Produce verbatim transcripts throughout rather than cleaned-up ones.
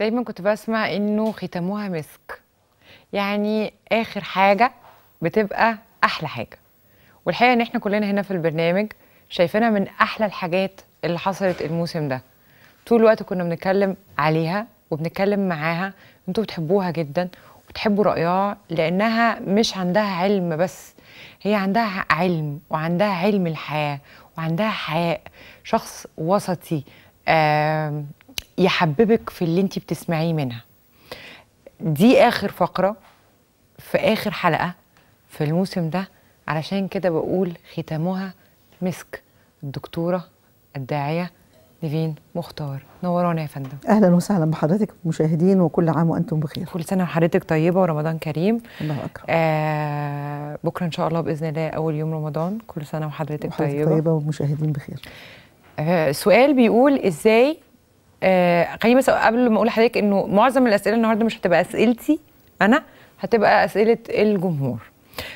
دايما كنت بسمع انه ختامها مسك، يعني اخر حاجه بتبقى احلى حاجه، والحقيقه ان احنا كلنا هنا في البرنامج شايفينها من احلى الحاجات اللي حصلت الموسم ده. طول الوقت كنا بنتكلم عليها وبنتكلم معاها، انتوا بتحبوها جدا وبتحبوا رايها لانها مش عندها علم بس، هي عندها علم وعندها علم الحياه وعندها حياء، شخص وسطي آه يحببك في اللي انتي بتسمعيه منها. دي اخر فقره في اخر حلقه في الموسم ده، علشان كده بقول ختامها مسك. الدكتوره الداعيه نيفين مختار، نورانا يا فندم. اهلا وسهلا بحضرتك مشاهدين، وكل عام وانتم بخير. كل سنه وحضرتك طيبه ورمضان كريم. الله اكبر. آه بكره ان شاء الله باذن الله اول يوم رمضان. كل سنه وحضرتك طيبه طيبه ومشاهدين بخير. آه سؤال بيقول ازاي، آه خليني بس قبل ما اقول لحضرتك انه معظم الاسئله النهارده مش هتبقى اسئلتي انا، هتبقى اسئله الجمهور.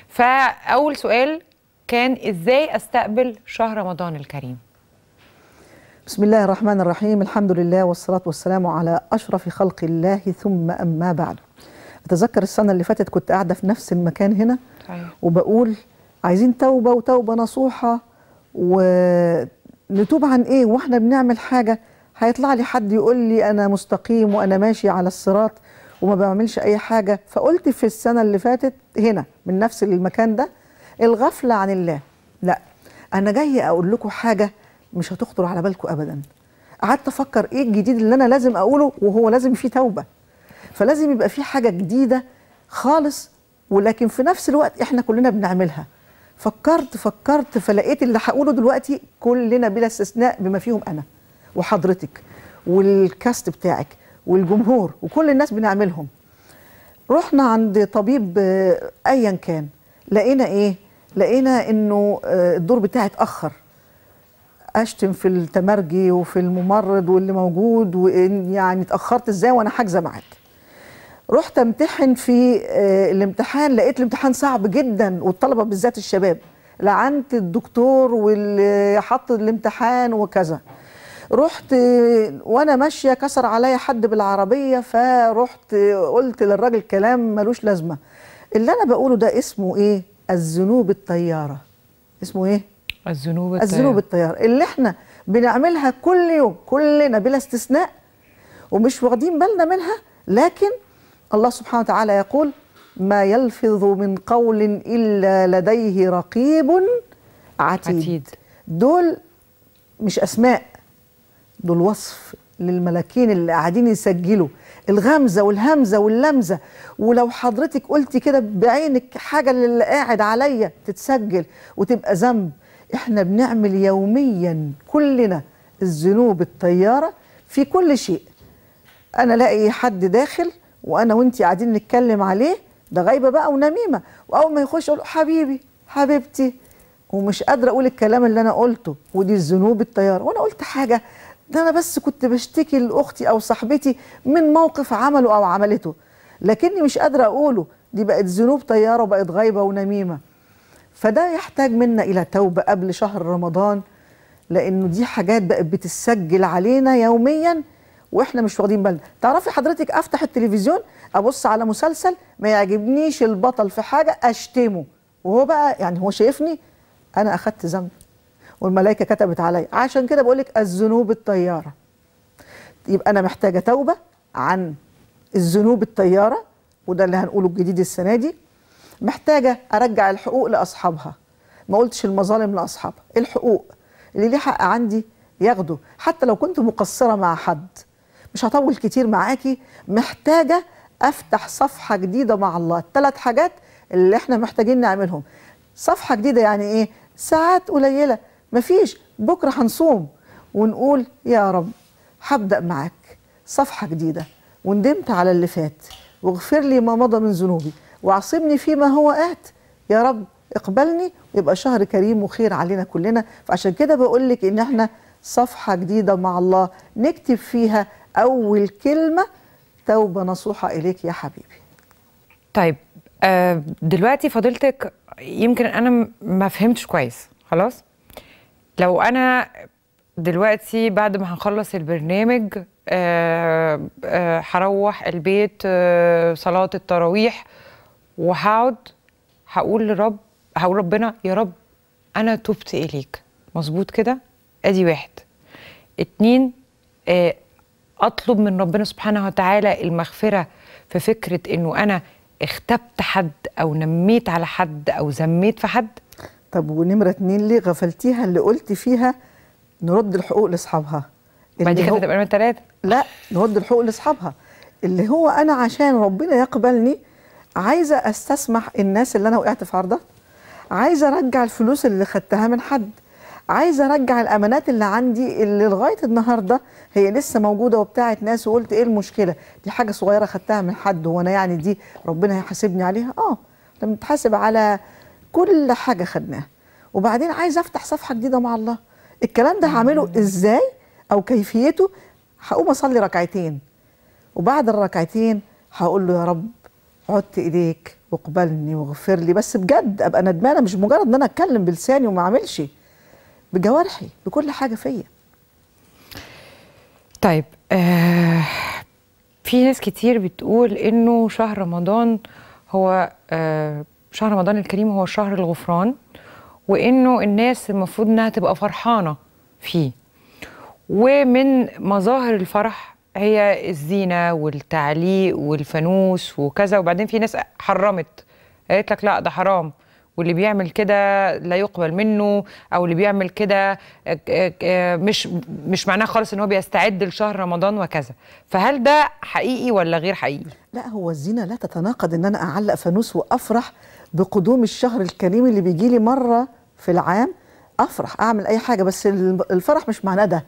فاول سؤال كان ازاي استقبل شهر رمضان الكريم؟ بسم الله الرحمن الرحيم، الحمد لله والصلاة والسلام على أشرف خلق الله ثم أما بعد. أتذكر السنة اللي فاتت كنت قاعدة في نفس المكان هنا وبقول عايزين توبة وتوبة نصوحة، ونتوب عن إيه وإحنا بنعمل حاجة؟ هيطلع لي حد يقول لي أنا مستقيم وأنا ماشي على الصراط وما بعملش أي حاجة. فقلت في السنة اللي فاتت هنا من نفس المكان ده الغفلة عن الله، لا أنا جاي أقول لكم حاجة مش هتخطر على بالكم ابدا. قعدت افكر ايه الجديد اللي انا لازم اقوله، وهو لازم فيه توبه، فلازم يبقى فيه حاجه جديده خالص، ولكن في نفس الوقت احنا كلنا بنعملها. فكرت فكرت فلقيت اللي هقوله دلوقتي كلنا بلا استثناء، بما فيهم انا وحضرتك والكاست بتاعك والجمهور وكل الناس بنعملهم. رحنا عند طبيب ايا كان، لقينا ايه؟ لقينا انه الدور بتاعي اتاخر. اشتم في التمرجي وفي الممرض واللي موجود، وان يعني اتاخرت ازاي وانا حاجزه معاك. رحت امتحن في الامتحان، لقيت الامتحان صعب جدا، والطلبه بالذات الشباب. لعنت الدكتور واللي حط الامتحان وكذا. رحت وانا ماشيه كسر عليا حد بالعربيه، فرحت قلت للراجل كلام ملوش لازمه. اللي انا بقوله ده اسمه ايه؟ الذنوب الطياره. اسمه ايه؟ الذنوب الطيار. الذنوب الطيار اللي احنا بنعملها كل يوم كلنا بلا استثناء ومش واخدين بالنا منها، لكن الله سبحانه وتعالى يقول ما يلفظ من قول إلا لديه رقيب عتيد. عتيد دول مش أسماء، دول وصف للملاكين اللي قاعدين يسجلوا الغمزة والهمزة واللمزة. ولو حضرتك قلتي كده بعينك حاجة اللي قاعد عليا تتسجل وتبقى ذنب. احنا بنعمل يوميا كلنا الذنوب الطياره في كل شيء. انا الاقي حد داخل وانا وانتي قاعدين نتكلم عليه، ده غيبه بقى ونميمه، واول ما يخش اقول حبيبي حبيبتي ومش قادره اقول الكلام اللي انا قلته، ودي الذنوب الطياره. وانا قلت حاجه، ده انا بس كنت بشتكي لاختي او صاحبتي من موقف عمله او عملته، لكني مش قادره اقوله، دي بقت ذنوب طياره وبقت غيبه ونميمه. فده يحتاج منا إلى توبة قبل شهر رمضان، لأنه دي حاجات بقت بتتسجل علينا يوميا وإحنا مش واخدين بالنا. تعرفي حضرتك أفتح التلفزيون أبص على مسلسل ما يعجبنيش البطل في حاجة أشتمه، وهو بقى يعني هو شايفني أنا أخدت ذنب والملائكة كتبت عليا. عشان كده بقول لك الذنوب الطيارة. يبقى أنا محتاجة توبة عن الذنوب الطيارة، وده اللي هنقوله الجديد السنة دي. محتاجة أرجع الحقوق لأصحابها، ما قلتش المظالم لأصحابها، الحقوق اللي ليه حق عندي ياخده حتى لو كنت مقصرة مع حد. مش هطول كتير معاكي. محتاجة أفتح صفحة جديدة مع الله. الثلاث حاجات اللي احنا محتاجين نعملهم. صفحة جديدة يعني إيه؟ ساعات قليلة، مفيش بكرة هنصوم ونقول يا رب هبدأ معاك صفحة جديدة، وندمت على اللي فات واغفر لي ما مضى من ذنوبي وعصمني فيما هو آت، يا رب اقبلني. يبقى شهر كريم وخير علينا كلنا. فعشان كده بقول لك ان احنا صفحة جديدة مع الله نكتب فيها اول كلمة توبة نصوحة اليك يا حبيبي. طيب آه دلوقتي فضيلتك يمكن انا ما فهمتش كويس. خلاص لو انا دلوقتي بعد ما هنخلص البرنامج هروح البيت صلاة التراويح وهقعد هقول لرب هقول ربنا يا رب أنا تبت إليك. مظبوط كده؟ أدي واحد. اتنين، أطلب من ربنا سبحانه وتعالى المغفرة في فكرة إنه أنا اختبت حد أو نميت على حد أو ذميت في حد. طب ونمرة اتنين، ليه غفلتيها اللي قلت فيها نرد الحقوق لأصحابها؟ ما دي كده تبقى نمرة تلاتة. لا، نرد الحقوق لأصحابها، اللي هو أنا عشان ربنا يقبلني عايزة أستسمح الناس اللي أنا وقعت في عرضها، عايزة أرجع الفلوس اللي خدتها من حد، عايزة أرجع الأمانات اللي عندي اللي لغاية النهاردة هي لسه موجودة وبتاعت ناس، وقلت إيه المشكلة؟ دي حاجة صغيرة خدتها من حد، هو أنا يعني دي ربنا هيحاسبني عليها؟ آه، أنا بتحاسب على كل حاجة خدناها. وبعدين عايزة أفتح صفحة جديدة مع الله. الكلام ده هعمله إزاي أو كيفيته؟ هقوم أصلي ركعتين، وبعد الركعتين هقول له يا رب عدت إيديك واقبلني واغفر لي، بس بجد أبقى ندمانة، مش مجرد إن أنا أتكلم بلساني وما أعملش، بجوارحي، بكل حاجه فيا. طيب آه، في ناس كتير بتقول انه شهر رمضان هو آه، شهر رمضان الكريم هو شهر الغفران، وانه الناس المفروض انها تبقى فرحانه فيه، ومن مظاهر الفرح هي الزينه والتعليق والفانوس وكذا. وبعدين في ناس حرمت، قالت لك لا ده حرام، واللي بيعمل كده لا يقبل منه، او اللي بيعمل كده مش مش معناه خالص ان هو بيستعد لشهر رمضان وكذا. فهل ده حقيقي ولا غير حقيقي؟ لا، هو الزينه لا تتناقض ان انا اعلق فانوس وافرح بقدوم الشهر الكريم اللي بيجي لي مره في العام، افرح اعمل اي حاجه، بس الفرح مش معناه ده.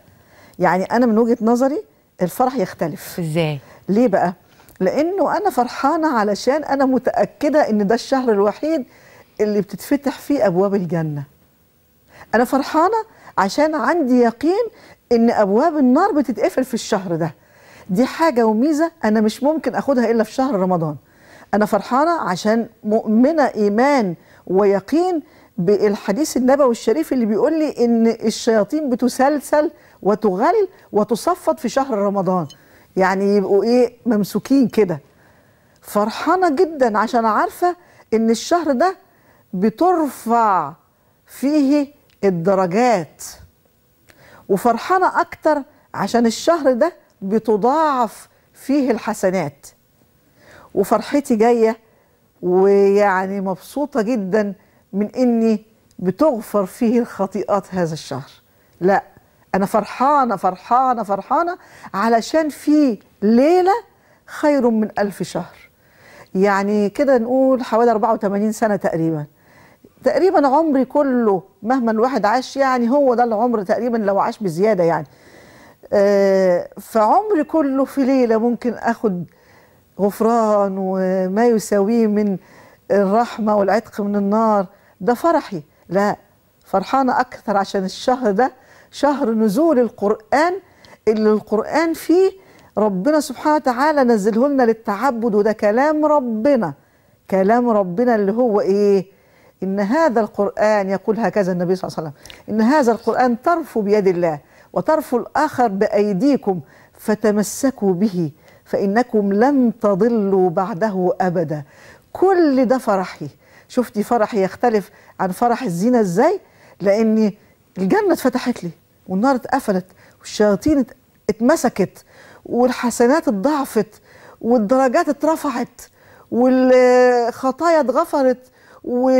يعني انا من وجهه نظري الفرح يختلف. ازاي؟ ليه بقى؟ لانه انا فرحانه علشان انا متاكده ان ده الشهر الوحيد اللي بتتفتح فيه أبواب الجنة. أنا فرحانة عشان عندي يقين إن أبواب النار بتتقفل في الشهر ده. دي حاجة وميزة أنا مش ممكن أخدها إلا في شهر رمضان. أنا فرحانة عشان مؤمنة إيمان ويقين بالحديث النبوي الشريف اللي بيقول لي إن الشياطين بتسلسل وتغل وتصفد في شهر رمضان، يعني يبقوا إيه، ممسوكين كده. فرحانة جدا عشان عارفة إن الشهر ده بترفع فيه الدرجات، وفرحانة أكتر عشان الشهر ده بتضاعف فيه الحسنات. وفرحتي جاية ويعني مبسوطة جدا من إني بتغفر فيه الخطيئات هذا الشهر. لا، أنا فرحانة فرحانة فرحانة علشان فيه ليلة خير من ألف شهر. يعني كده نقول حوالي أربعة وثمانين سنة تقريبا، تقريبا عمري كله مهما الواحد عاش، يعني هو ده العمر تقريبا لو عاش بزياده يعني. آه، فعمري كله في ليله ممكن اخد غفران وما يساويه من الرحمه والعتق من النار، ده فرحي. لا، فرحانه اكثر عشان الشهر ده شهر نزول القران، اللي القران فيه ربنا سبحانه وتعالى نزله لنا للتعبد، وده كلام ربنا، كلام ربنا اللي هو ايه؟ إن هذا القرآن يقول هكذا النبي صلى الله عليه وسلم، إن هذا القرآن طرف بيد الله وطرف الآخر بأيديكم فتمسكوا به فإنكم لن تضلوا بعده أبدا. كل ده فرحي. شفتي فرحي يختلف عن فرح الزينة إزاي؟ لأن الجنة اتفتحت لي والنار اتقفلت والشياطين اتمسكت والحسنات اتضاعفت والدرجات اترفعت والخطايا اتغفرت، و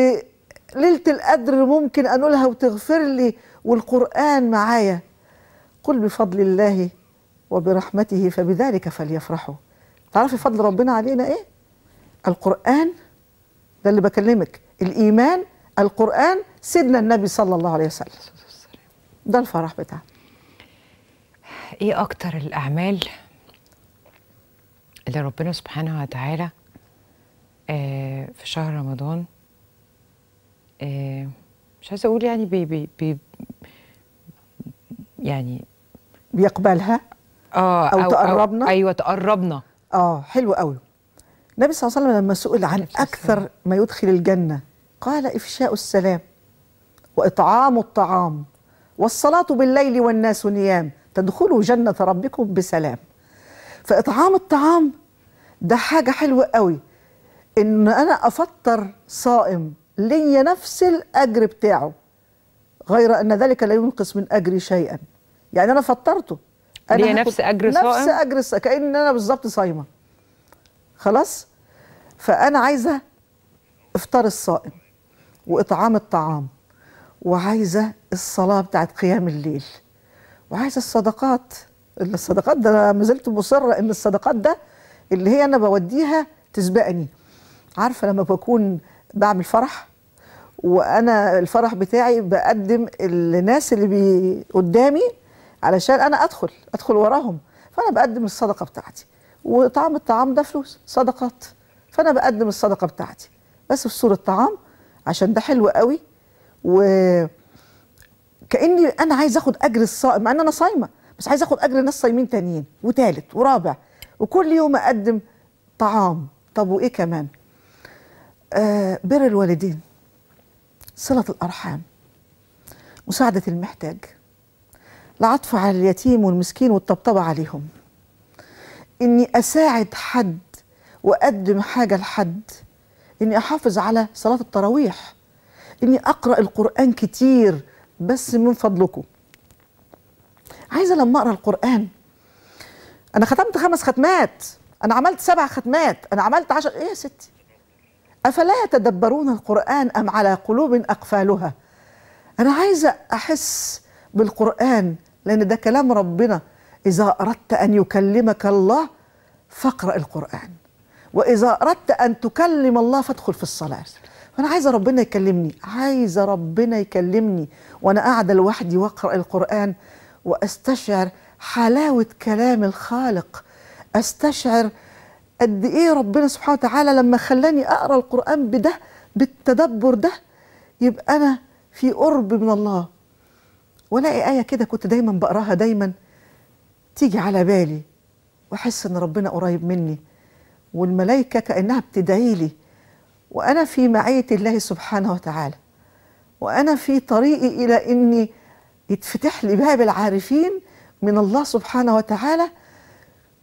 ليلة القدر ممكن أنولها وتغفر لي، والقرآن معايا. قل بفضل الله وبرحمته فبذلك فليفرحوا. تعرفي فضل ربنا علينا إيه؟ القرآن ده اللي بكلمك، الإيمان، القرآن، سيدنا النبي صلى الله عليه وسلم، ده الفرح بتاعنا. إيه أكتر الأعمال اللي ربنا سبحانه وتعالى آه في شهر رمضان آه مش عايزه اقول يعني بي بي بي يعني بيقبلها آه أو, او تقربنا؟ أو ايوه تقربنا. اه حلو قوي. النبي صلى الله عليه وسلم لما سئل عن اكثر ما يدخل الجنه قال افشاء السلام واطعام الطعام والصلاه بالليل والناس نيام. تدخلوا جنة ربكم بسلام. فإطعام الطعام ده حاجة حلوة قوي، إن أنا أفطر صائم ليا نفس الأجر بتاعه، غير أن ذلك لا ينقص من أجري شيئا. يعني أنا فطرته أنا ليا نفس أجر صائم، نفس أجر صائم، كأن أنا بالظبط صايمة خلاص. فأنا عايزة إفطار الصائم وإطعام الطعام، وعايزة الصلاة بتاعت قيام الليل، وعايزة الصدقات. الصدقات ده أنا ما زلت مصرة إن الصدقات ده اللي هي أنا بوديها تسبقني. عارفة لما بكون بعمل فرح، وأنا الفرح بتاعي بقدم الناس اللي بي قدامي علشان أنا أدخل أدخل وراهم، فأنا بقدم الصدقة بتاعتي. وطعم الطعام ده فلوس صدقات، فأنا بقدم الصدقة بتاعتي بس في صورة طعام، عشان ده حلو قوي. وكأني أنا عايز أخد أجر الصائم، مع أن أنا صايمة، بس عايز أخد أجر ناس صايمين تانيين وتالت ورابع، وكل يوم أقدم طعام. طب وإيه كمان؟ آه بر الوالدين، صلة الأرحام، مساعدة المحتاج، العطف على اليتيم والمسكين والطبطبة عليهم، إني أساعد حد وأقدم حاجة لحد، إني أحافظ على صلاة التراويح، إني أقرأ القرآن كتير. بس من فضلكم عايزة لما أقرأ القرآن، أنا ختمت خمس ختمات، أنا عملت سبع ختمات، أنا عملت عشر، إيه يا ستي؟ أفلا يتدبرون القرآن أم على قلوب أقفالها؟ أنا عايزة أحس بالقرآن، لأن ده كلام ربنا. إذا أردت أن يكلمك الله فاقرأ القرآن، وإذا أردت أن تكلم الله فادخل في الصلاة. فأنا عايزة ربنا يكلمني، عايزة ربنا يكلمني وأنا قاعدة لوحدي وأقرأ القرآن، وأستشعر حلاوة كلام الخالق، أستشعر قد إيه ربنا سبحانه وتعالى لما خلاني أقرأ القرآن بده بالتدبر ده، يبقى أنا في قرب من الله. ولاقي آية كده كنت دايما بقراها، دايما تيجي على بالي، وأحس إن ربنا قريب مني، والملائكة كأنها بتدعي لي، وأنا في معية الله سبحانه وتعالى، وأنا في طريقي إلى إني يتفتح لي باب العارفين من الله سبحانه وتعالى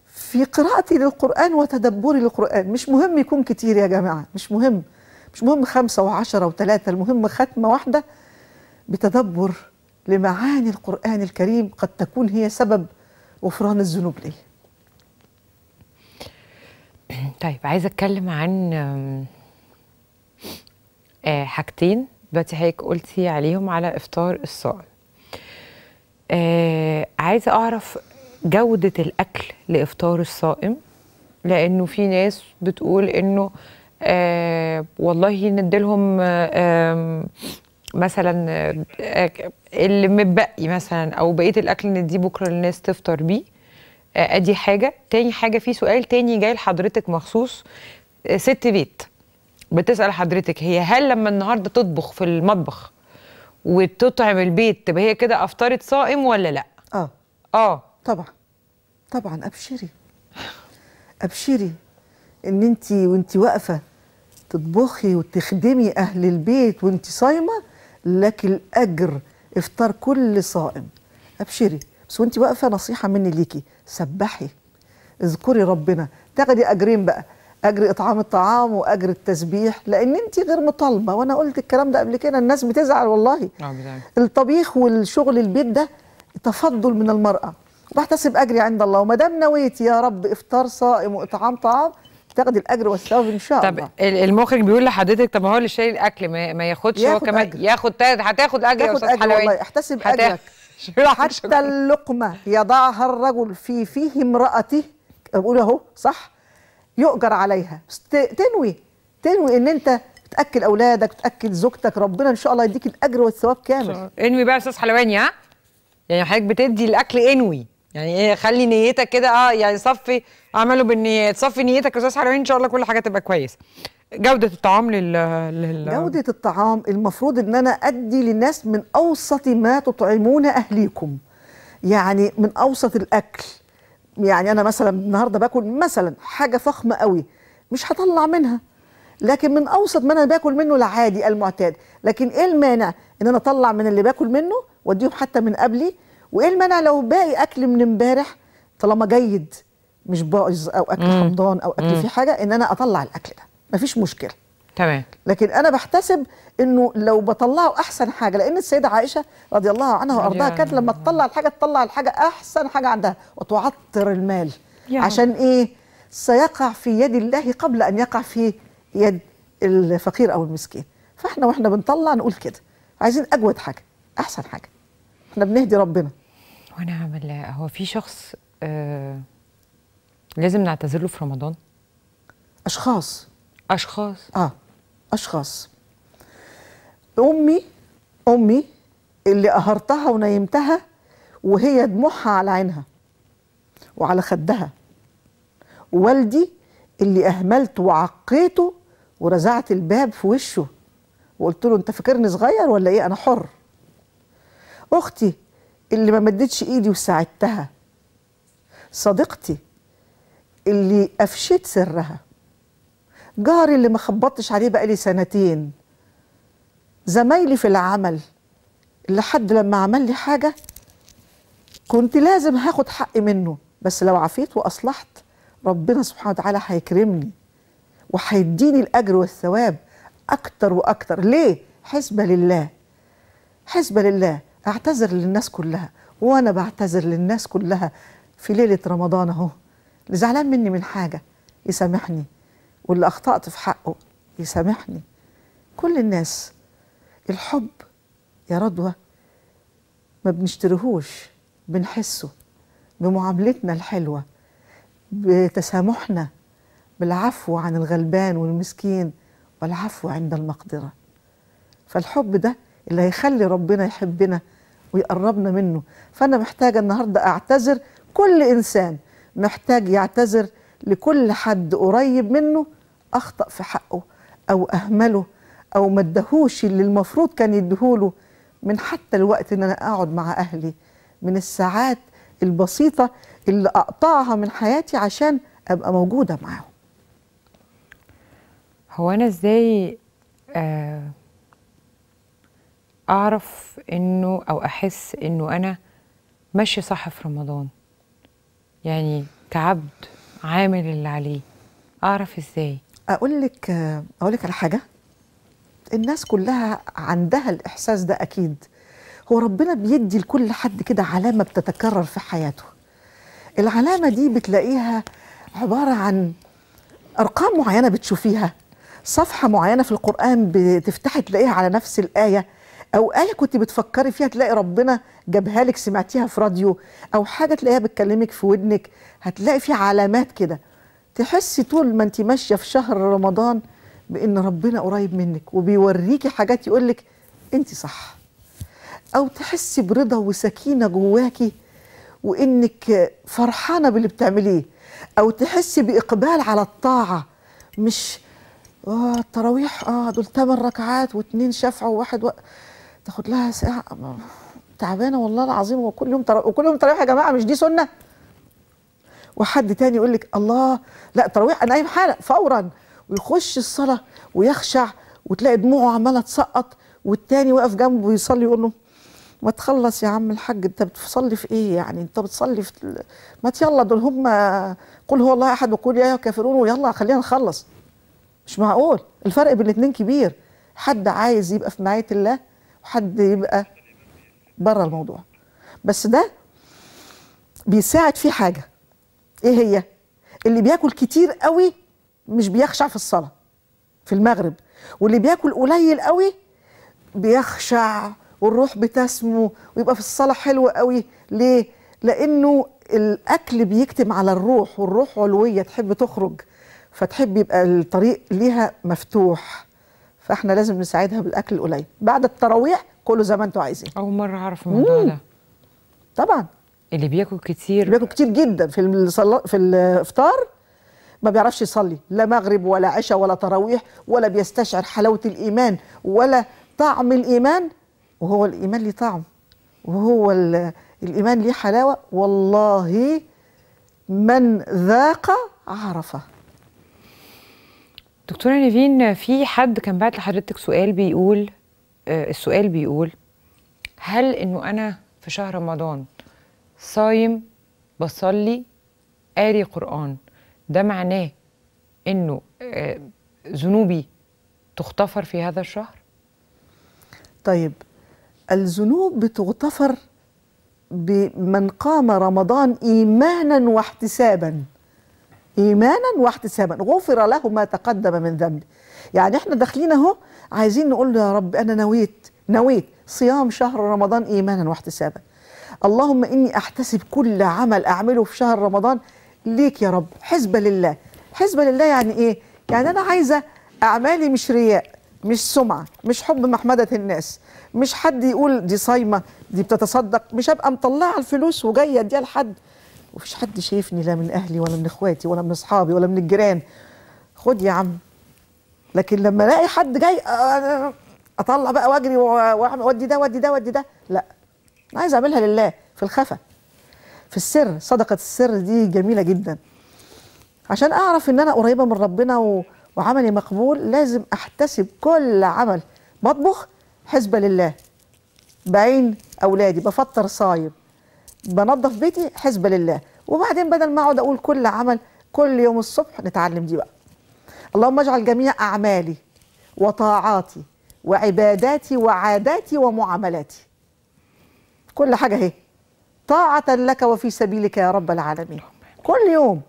في قراءتي للقرآن وتدبري للقرآن. مش مهم يكون كتير يا جماعة، مش مهم، مش مهم خمسة وعشرة وثلاثة، المهم ختمة واحدة بتدبر لمعاني القرآن الكريم، قد تكون هي سبب غفران الذنوب لي. طيب عايزة أتكلم عن حاجتين دلوقتي حضرتك قلتي عليهم على إفطار الصائم. عايزة أعرف جودة الأكل لإفطار الصائم، لأنه في ناس بتقول إنه آه والله نديلهم آه مثلا آه اللي متبقي مثلا، أو بقية الأكل نديه بكرة للناس تفطر بيه. آه أدي حاجة. تاني حاجة، في سؤال تاني جاي لحضرتك مخصوص، آه ست بيت بتسأل حضرتك هي هل لما النهاردة تطبخ في المطبخ وتطعم البيت تبقى هي كده أفطرت صائم ولا لأ؟ آه آه طبعا طبعا. ابشري ابشري ان انت وانت واقفه تطبخي وتخدمي اهل البيت وانت صايمه لك الاجر، افطار كل صائم. ابشري. بس وانت واقفه نصيحه مني ليكي، سبحي، اذكري ربنا، تاخدي اجرين بقى، اجر اطعام الطعام واجر التسبيح، لان انت غير مطالبه. وانا قلت الكلام ده قبل كده، الناس بتزعل والله. الطبيخ والشغل البيت ده تفضل من المراه، واحتسب اجري عند الله، وما دام نويت يا رب افطار صائم واطعام طعام تاخدي الاجر والثواب ان شاء الله. طب المخرج بيقول لحضرتك طب ما هو اللي شايل الاكل ما ياخدش هو كمان أجر. ياخد هتاخد اجر يا استاذ حلاوي، والله احتسب اجرك. حتى اللقمه يضعها الرجل في فيه امراته، بقول اهو صح، يؤجر عليها. تنوي تنوي ان انت تاكل اولادك وتاكل زوجتك، ربنا ان شاء الله يديك الاجر والثواب كامل. انوي بقى يا استاذ حلواني، ها يعني حضرتك بتدي الاكل انوي، يعني ايه، خلي نيتك كده، اه يعني صفي، اعمله بالنيات، صفي نيتك يا استاذ حلواني ان شاء الله كل حاجه تبقى كويسه. جوده الطعام لل... لل جوده الطعام المفروض ان انا ادي للناس من اوسط ما تطعمون اهليكم، يعني من اوسط الاكل. يعني انا مثلا النهارده باكل مثلا حاجه فخمه قوي مش هطلع منها، لكن من اوسط ما انا باكل منه العادي المعتاد. لكن ايه المانع ان انا اطلع من اللي باكل منه واديهم حتى من قبلي، وايه المانع لو باقي اكل من امبارح طالما جيد مش بايظ او اكل مم. حمضان او اكل فيه حاجه ان انا اطلع الاكل ده مفيش مشكله. تمام. لكن انا بحتسب انه لو بطلعه احسن حاجه، لان السيده عائشه رضي الله عنها وارضاها كانت لما تطلع الحاجه تطلع الحاجه احسن حاجه عندها وتعطر المال. يا. عشان ايه؟ سيقع في يد الله قبل ان يقع في يد الفقير او المسكين. فاحنا واحنا بنطلع نقول كده عايزين اجود حاجه، احسن حاجه. احنا بنهدي ربنا. ونعم بالله. هو في شخص آه لازم نعتذر له في رمضان؟ اشخاص اشخاص اه اشخاص. امي امي اللي قهرتها ونيمتها وهي دموعها على عينها وعلى خدها. والدي اللي اهملته وعقيته ورزعت الباب في وشه وقلت له انت فاكرني صغير ولا ايه، انا حر. اختي اللي ما مدتش ايدي وساعدتها. صديقتي اللي افشيت سرها. جاري اللي ما خبطتش عليه بقالي سنتين. زمايلي في العمل اللي حد لما عمل لي حاجه كنت لازم هاخد حقي منه، بس لو عفيت واصلحت ربنا سبحانه وتعالى هيكرمني وهيديني الاجر والثواب اكتر واكتر. ليه؟ حسبه لله. حسبه لله. اعتذر للناس كلها، وانا بعتذر للناس كلها في ليله رمضان اهو. اللي زعلان مني من حاجه يسامحني، واللي اخطأت في حقه يسامحني. كل الناس. الحب يا رضوى ما بنشتريهوش، بنحسه بمعاملتنا الحلوه، بتسامحنا، بالعفو عن الغلبان والمسكين والعفو عند المقدره. فالحب ده اللي هيخلي ربنا يحبنا ويقربنا منه. فانا محتاجه النهارده اعتذر، كل انسان محتاج يعتذر لكل حد قريب منه اخطأ في حقه او اهمله او ما ادهوش اللي المفروض كان يديهوله من حتى الوقت ان انا اقعد مع اهلي، من الساعات البسيطه اللي اقطعها من حياتي عشان ابقى موجوده معاهم. هو انا ازاي آه اعرف انه او احس انه انا ماشيه صح في رمضان؟ يعني كعبد عامل اللي عليه اعرف ازاي؟ اقول لك اقول لك على حاجه. الناس كلها عندها الاحساس ده اكيد. هو ربنا بيدي لكل حد كده علامه بتتكرر في حياته. العلامه دي بتلاقيها عباره عن ارقام معينه بتشوفيها، صفحه معينه في القران بتفتحي تلاقيها على نفس الايه، او ايه كنت بتفكري فيها تلاقي ربنا جابها لك، سمعتيها في راديو او حاجه تلاقيها بتكلمك في ودنك. هتلاقي في علامات كده تحسي طول ما انت ماشيه في شهر رمضان بان ربنا قريب منك وبيوريكي حاجات يقول لك انت صح، او تحسي برضا وسكينه جواكي وانك فرحانه باللي بتعمليه، او تحسي باقبال على الطاعه. مش اه التراويح اه دول ثمان ركعات واثنين شفع وواحد و... تاخد لها ساعه تعبانه والله العظيم، وكل يوم ترا... وكل يوم تراويح يا جماعه، مش دي سنه؟ وحد تاني يقول لك الله لا تراويح انا قايم حالا فورا، ويخش الصلاه ويخشع وتلاقي دموعه عماله تسقط، والتاني واقف جنبه يصلي يقول له ما تخلص يا عم الحاج انت بتصلي في ايه يعني، انت بتصلي في ما يلا دول هم قل هو الله احد وقل يا ايها الكافرون ويلا خلينا نخلص. مش معقول الفرق بين الاثنين كبير. حد عايز يبقى في معية الله وحد يبقى بره الموضوع. بس ده بيساعد فيه حاجه، ايه هي؟ اللي بياكل كتير قوي مش بيخشع في الصلاه في المغرب، واللي بياكل قليل قوي بيخشع والروح بتسمو ويبقى في الصلاه حلوه قوي. ليه؟ لانه الاكل بيكتم على الروح، والروح علويه تحب تخرج، فتحب يبقى الطريق ليها مفتوح. فاحنا لازم نساعدها بالاكل القليل. بعد التراويح كله زي ما انتوا عايزين. اول مره اعرف الموضوع ده. طبعا اللي بياكل كتير اللي بياكل كتير جدا في الصلا... في الافطار ما بيعرفش يصلي لا مغرب ولا عشاء ولا تراويح، ولا بيستشعر حلاوه الايمان ولا طعم الايمان. وهو الايمان ليه طعم، وهو ال... الايمان ليه حلاوه. والله من ذاق عرفه. دكتورة نيفين، في حد كان بعت لحضرتك سؤال بيقول، السؤال بيقول هل انه انا في شهر رمضان صايم بصلي قاري قرآن، ده معناه إنه ذنوبي تغتفر في هذا الشهر؟ طيب الذنوب بتغتفر بمن قام رمضان إيمانا واحتسابا، إيمانا واحتسابا غفر له ما تقدم من ذنبه. يعني احنا داخلين اهو عايزين نقول يا رب أنا نويت نويت صيام شهر رمضان إيمانا واحتسابا، اللهم إني أحتسب كل عمل أعمله في شهر رمضان ليك يا رب، حسبة لله. حسبة لله يعني إيه؟ يعني أنا عايزة أعمالي مش رياء، مش سمعة، مش حب محمدة الناس، مش حد يقول دي صايمة دي بتتصدق، مش هبقى مطلعة الفلوس وجاية أديها لحد ومفيش حد شايفني لا من أهلي ولا من إخواتي ولا من أصحابي ولا من الجيران. خد يا عم. لكن لما ألاقي حد جاي أطلع بقى وأجري وأودي ده وأودي ده وأودي ده، لا. أنا عايزة أعملها لله في الخفا، في السر. صدقة السر دي جميلة جدا. عشان أعرف إن أنا قريبة من ربنا و... وعملي مقبول لازم أحتسب كل عمل. بطبخ حسبة لله، بعين أولادي، بفطر صايم، بنظف بيتي حسبة لله. وبعدين بدل ما أقعد أقول كل عمل كل يوم الصبح، نتعلم دي بقى. اللهم اجعل جميع أعمالي وطاعاتي وعباداتي وعاداتي ومعاملاتي، كل حاجة اهي طاعة لك وفي سبيلك يا رب العالمين. كل يوم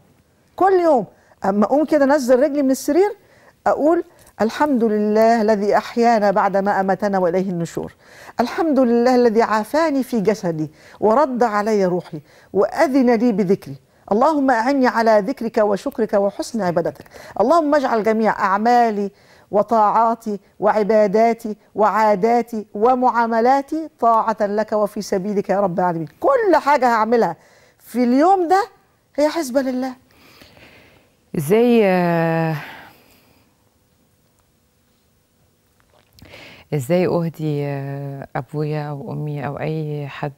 كل يوم أما أقوم كده أنزل رجلي من السرير أقول الحمد لله الذي أحيانا بعدما أمتنا وإليه النشور، الحمد لله الذي عافاني في جسدي ورد علي روحي وأذن لي بذكري، اللهم أعني على ذكرك وشكرك وحسن عبادتك، اللهم اجعل جميع أعمالي وطاعاتي وعباداتي وعاداتي ومعاملاتي طاعة لك وفي سبيلك يا رب العالمين. كل حاجة هعملها في اليوم ده هي حسبة لله. ازاي ازاي اهدي ابويا او امي او اي حد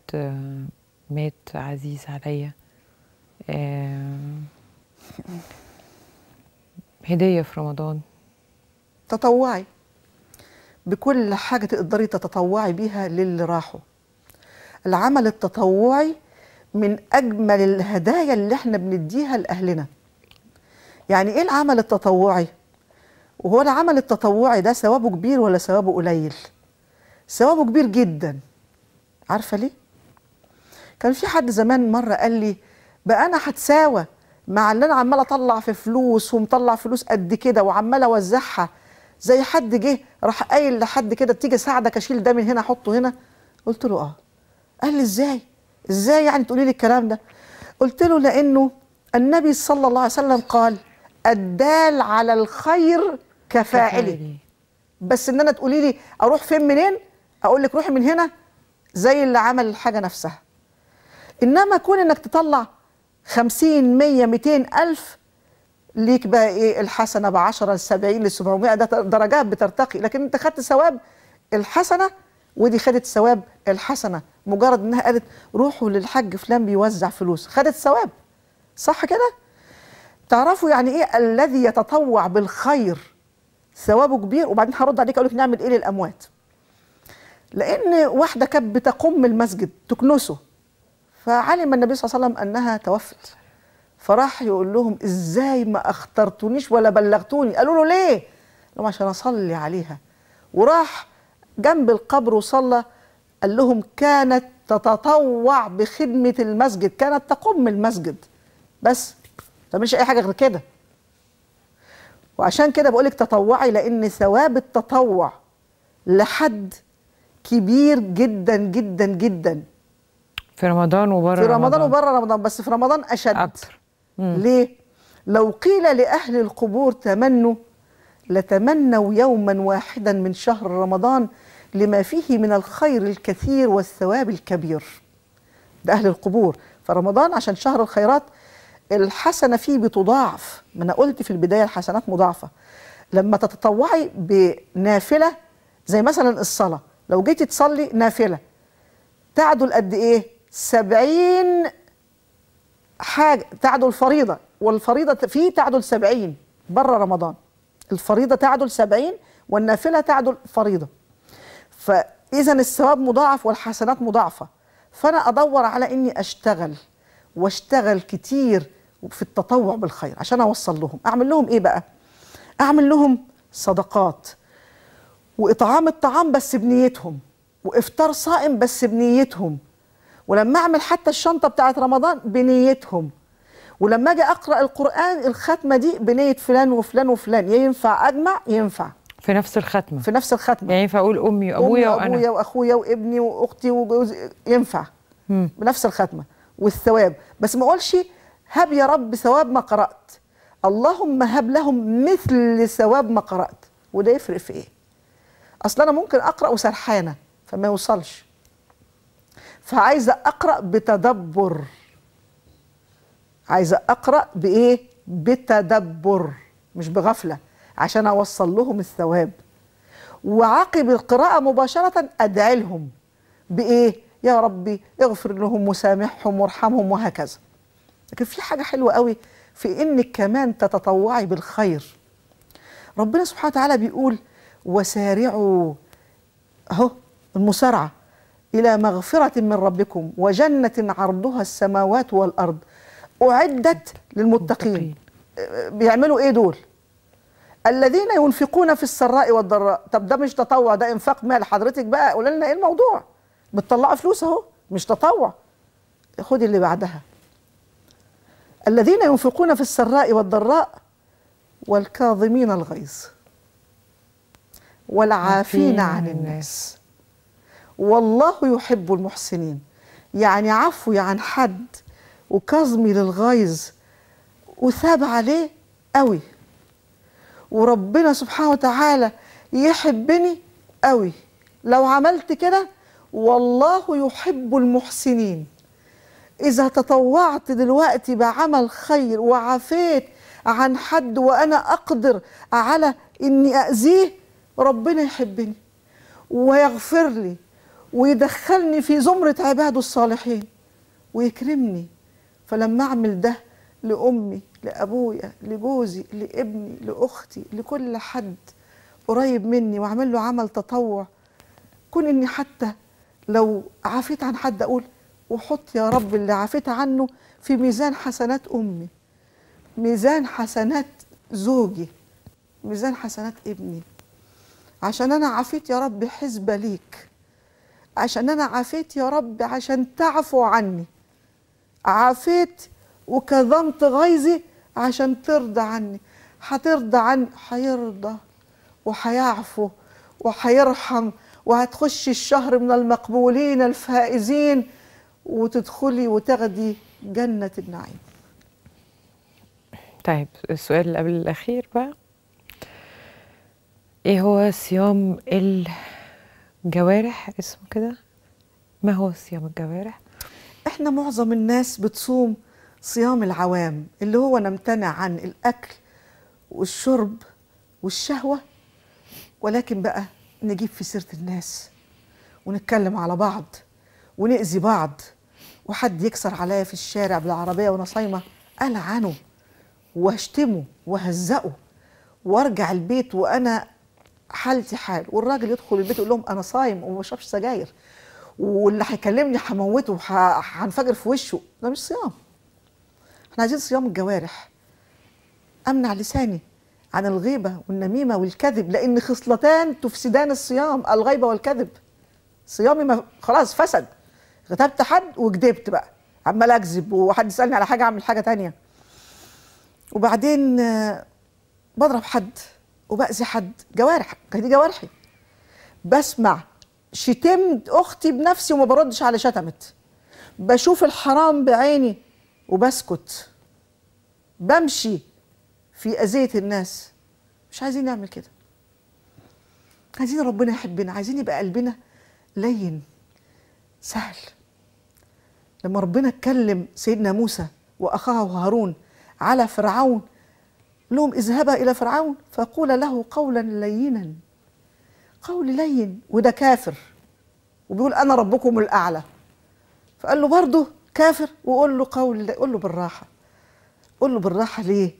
مات عزيز عليا هدية في رمضان؟ تطوعي بكل حاجة تقدري تتطوعي بيها للي راحوا. العمل التطوعي من أجمل الهدايا اللي احنا بنديها لأهلنا. يعني إيه العمل التطوعي؟ وهو العمل التطوعي ده ثوابه كبير ولا ثوابه قليل؟ ثوابه كبير جدا. عارفة ليه؟ كان في حد زمان مرة قال لي بقى أنا هتساوى مع اللي أنا عمالة أطلع في فلوس ومطلع فلوس قد كده وعمالة أوزعها، زي حد جه راح قايل لحد كده بتيجي اساعدك اشيل ده من هنا احطه هنا. قلت له اه. قال لي ازاي؟ ازاي يعني تقولي لي الكلام ده؟ قلت له لانه النبي صلى الله عليه وسلم قال الدال على الخير كفاعله. بس ان انا تقولي لي اروح فين منين؟ اقول لك روحي من هنا زي اللي عمل الحاجه نفسها. انما كون انك تطلع خمسين مية ميتين ألف ليك بقى ايه الحسنه ب عشرة لسبعين لسبعمية، ده درجات بترتقي. لكن انت خدت ثواب الحسنه ودي خدت ثواب الحسنه، مجرد انها قالت روحوا للحاج فلان بيوزع فلوس، خدت ثواب. صح كده؟ تعرفوا يعني ايه الذي يتطوع بالخير ثوابه كبير. وبعدين هرد عليك اقول لك نعمل ايه للاموات. لان واحده كانت بتقم المسجد تكنسه، فعلم النبي صلى الله عليه وسلم انها توفت، فراح يقول لهم ازاي ما اخترتونيش ولا بلغتوني؟ قالوا له ليه؟ قال لهم عشان اصلي عليها. وراح جنب القبر وصلى. قال لهم كانت تتطوع بخدمه المسجد، كانت تقوم المسجد بس، ما تعملش اي حاجه غير كده. وعشان كده بقول لك تطوعي، لان ثواب التطوع لحد كبير جدا جدا جدا في رمضان وبره رمضان. في رمضان وبره رمضان، بس في رمضان اشد أكثر. ليه؟ لو قيل لأهل القبور تمنوا لتمنوا يوما واحدا من شهر رمضان لما فيه من الخير الكثير والثواب الكبير. ده أهل القبور. فرمضان عشان شهر الخيرات، الحسنة فيه بتضاعف. ما أنا قلت في البداية الحسنات مضاعفة. لما تتطوعي بنافلة زي مثلا الصلاة، لو جيتي تصلي نافلة تعدل قد إيه؟ سبعين حاجة تعدل فريضة، والفريضة فيه تعدل سبعين بره رمضان. الفريضة تعدل سبعين والنافلة تعدل فريضة. فإذا الثواب مضاعف والحسنات مضاعفة. فأنا أدور على إني أشتغل وأشتغل كتير في التطوع بالخير عشان أوصل لهم. أعمل لهم إيه بقى؟ أعمل لهم صدقات وإطعام الطعام بس بنيتهم، وإفطار صائم بس بنيتهم، ولما أعمل حتى الشنطة بتاعت رمضان بنيتهم، ولما أجي أقرأ القرآن الختمة دي بنية فلان وفلان وفلان. ينفع أجمع؟ ينفع في نفس الختمة، في نفس الختمة يعني ينفع أقول أمي وأبويا وأنا وأبويا وأخويا وابني وأختي وجوزي، ينفع مم. بنفس الختمة والثواب. بس ما أقولش هب يا رب ثواب ما قرأت، اللهم هب لهم مثل ثواب ما قرأت. وده يفرق في إيه؟ أصل أنا ممكن أقرأ وسرحانة فما يوصلش، فعايزة أقرأ بتدبر، عايزة أقرأ بإيه؟ بتدبر مش بغفلة، عشان أوصل لهم الثواب. وعقب القراءة مباشرة أدعي لهم بإيه؟ يا ربي اغفر لهم وسامحهم وارحمهم وهكذا. لكن في حاجة حلوة قوي في إنك كمان تتطوعي بالخير. ربنا سبحانه وتعالى بيقول وسارعوا، أهو المسارعة، إلى مغفرة من ربكم وجنة عرضها السماوات والأرض أعدت للمتقين. بيعملوا إيه دول؟ الذين ينفقون في السراء والضراء. طب ده مش تطوع، ده إنفاق مال. حضرتك بقى قول لنا إيه الموضوع؟ بتطلعوا فلوس أهو، مش تطوع. خدي اللي بعدها، الذين ينفقون في السراء والضراء والكاظمين الغيظ والعافين عن الناس والله يحب المحسنين. يعني عفوي عن حد وكظمي للغيظ وثاب عليه قوي، وربنا سبحانه وتعالى يحبني قوي لو عملت كده. والله يحب المحسنين. إذا تطوعت دلوقتي بعمل خير وعافيت عن حد وأنا أقدر على إني أأذيه، ربنا يحبني ويغفر لي ويدخلني في زمرة عباده الصالحين ويكرمني. فلما أعمل ده لأمي لأبويا لجوزي لابني لأختي لكل حد قريب مني وأعمل له عمل تطوع، كون إني حتى لو عافيت عن حد أقول وحط يا رب اللي عافيت عنه في ميزان حسنات أمي، ميزان حسنات زوجي، ميزان حسنات ابني، عشان أنا عافيت يا رب حسبة ليك، عشان أنا عافيت يا رب عشان تعفو عني، عافيت وكظمت غيظي عشان ترضى عني. هترضى عني، هيرضى وهيعفو وهيرحم، وهتخشي الشهر من المقبولين الفائزين وتدخلي وتاخدي جنة النعيم. طيب السؤال اللي قبل الأخير بقى، إيه هو صيام الجوارح؟ اسمه كده، ما هو صيام الجوارح؟ إحنا معظم الناس بتصوم صيام العوام، اللي هو نمتنع عن الأكل والشرب والشهوة، ولكن بقى نجيب في سيرة الناس ونتكلم على بعض ونأذي بعض، وحد يكسر عليا في الشارع بالعربية وأنا صايمة ألعنه وأشتمه وأهزقه، وأرجع البيت وأنا حالتي حال، والراجل يدخل البيت يقول لهم أنا صايم وما بشربش سجاير، واللي هيكلمني هموته وهنفجر في وشه. ده مش صيام. احنا عايزين صيام الجوارح. امنع لساني عن الغيبه والنميمه والكذب، لان خصلتان تفسدان الصيام، الغيبه والكذب. صيامي ما خلاص فسد، غتبت حد وكذبت بقى، عمال اكذب وحد يسالني على حاجه اعمل حاجه تانية، وبعدين بضرب حد وباذي حد. جوارح، دي جوارحي. بسمع شتمت اختي بنفسي وما بردش على شتمت، بشوف الحرام بعيني وبسكت، بمشي في أذية الناس. مش عايزين نعمل كده، عايزين ربنا يحبنا، عايزين يبقى قلبنا لين سهل. لما ربنا اتكلم سيدنا موسى وأخاه هارون على فرعون، لهم اذهبا إلى فرعون فقولا له قولا لينا، قول لين، وده كافر وبيقول أنا ربكم الأعلى، فقال له برضه كافر وقول له قول، قول له بالراحة، قول له بالراحة. ليه؟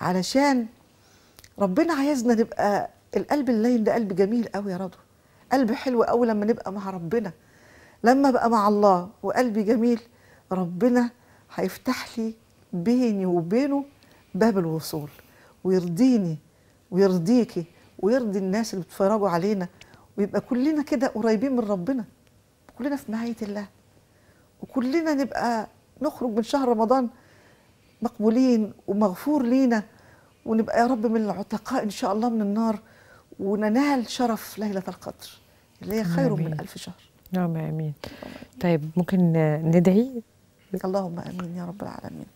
علشان ربنا عايزنا نبقى القلب اللين ده قلب جميل قوي يا رضوى، قلب حلو قوي لما نبقى مع ربنا، لما بقى مع الله وقلبي جميل ربنا هيفتح لي بيني وبينه باب الوصول ويرضيني ويرضيكي ويرضي الناس اللي بيتفرجوا علينا، ويبقى كلنا كده قريبين من ربنا، كلنا في معية الله، وكلنا نبقى نخرج من شهر رمضان مقبولين ومغفور لينا، ونبقى يا رب من العتقاء إن شاء الله من النار، وننال شرف ليلة القدر اللي هي خير من ألف شهر. نعم آمين. طيب ممكن ندعي؟ اللهم آمين يا رب العالمين.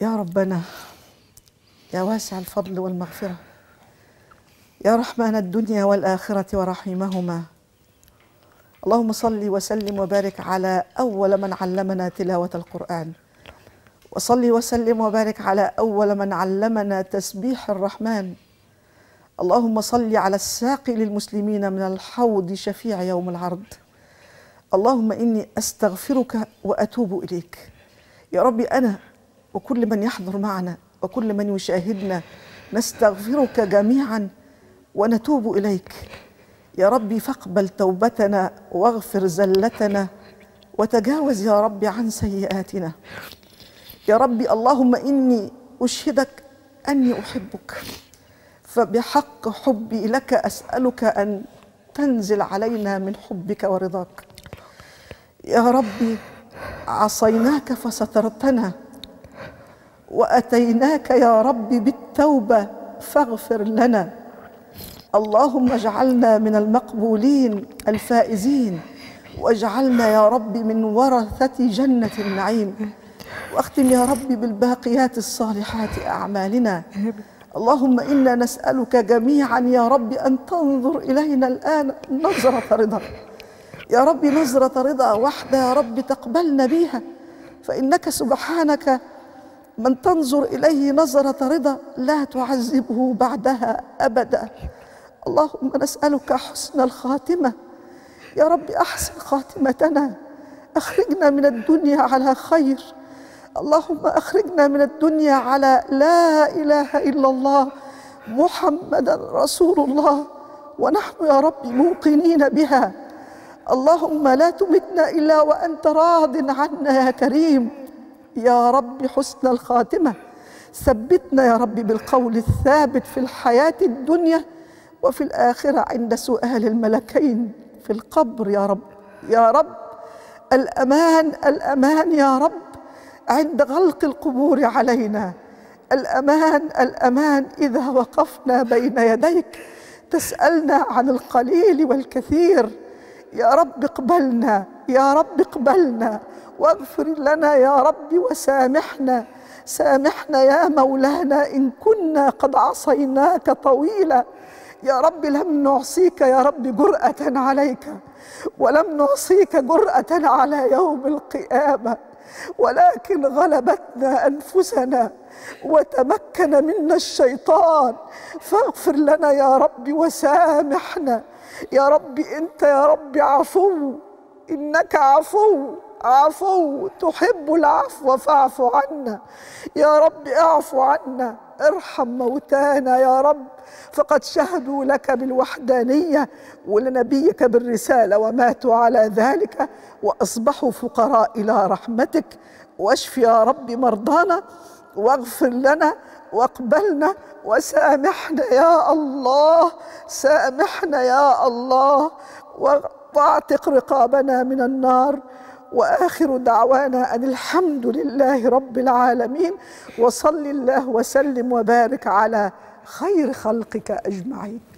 يا ربنا يا واسع الفضل والمغفرة، يا رحمن الدنيا والآخرة ورحيمهما، اللهم صل وسلم وبارك على أول من علمنا تلاوة القرآن، وصلي وسلم وبارك على أول من علمنا تسبيح الرحمن. اللهم صل على الساقي للمسلمين من الحوض شفيع يوم العرض. اللهم إني أستغفرك وأتوب إليك. يا ربي أنا وكل من يحضر معنا وكل من يشاهدنا نستغفرك جميعا ونتوب إليك. يا ربي فاقبل توبتنا واغفر زلتنا وتجاوز يا ربي عن سيئاتنا. يا ربي اللهم إني أشهدك أني أحبك، فبحق حبي لك أسألك أن تنزل علينا من حبك ورضاك. يا ربي عصيناك فسترتنا، وأتيناك يا ربي بالتوبة فاغفر لنا. اللهم اجعلنا من المقبولين الفائزين، واجعلنا يا ربي من ورثة جنة النعيم، واختم يا ربي بالباقيات الصالحات أعمالنا. اللهم إنا نسألك جميعا يا ربي أن تنظر إلينا الآن نظرة رضا، يا ربي نظرة رضا وحدة يا ربي تقبلنا بيها، فإنك سبحانك من تنظر إليه نظرة رضا لا تعذبه بعدها أبدا. اللهم نسألك حسن الخاتمة، يا ربي أحسن خاتمتنا، أخرجنا من الدنيا على خير، اللهم أخرجنا من الدنيا على لا إله إلا الله محمدا رسول الله ونحن يا رب موقنين بها. اللهم لا تمتنا إلا وأنت راض عنا يا كريم. يا رب حسن الخاتمة، ثبتنا يا رب بالقول الثابت في الحياة الدنيا وفي الآخرة عند سؤال الملكين في القبر يا رب. يا رب الأمان الأمان يا رب عند غلق القبور علينا، الأمان الأمان إذا وقفنا بين يديك تسألنا عن القليل والكثير. يا رب اقبلنا يا رب اقبلنا، واغفر لنا يا رب وسامحنا، سامحنا يا مولانا إن كنا قد عصيناك طويلا. يا رب لم نعصيك يا رب جرأة عليك، ولم نعصيك جرأة على يوم القيامة، ولكن غلبتنا أنفسنا وتمكن منا الشيطان، فاغفر لنا يا رب وسامحنا. يا رب أنت يا رب عفو، إنك عفو عفو تحب العفو فاعف عنا. يا رب اعف عنا، ارحم موتانا يا رب، فقد شهدوا لك بالوحدانية ولنبيك بالرسالة وماتوا على ذلك وأصبحوا فقراء إلى رحمتك. واشف يا رب مرضانا، واغفر لنا واقبلنا وسامحنا يا الله، سامحنا يا الله، واعتق رقابنا من النار. وآخر دعوانا أن الحمد لله رب العالمين، وصل الله وسلم وبارك على خير خلقك أجمعين.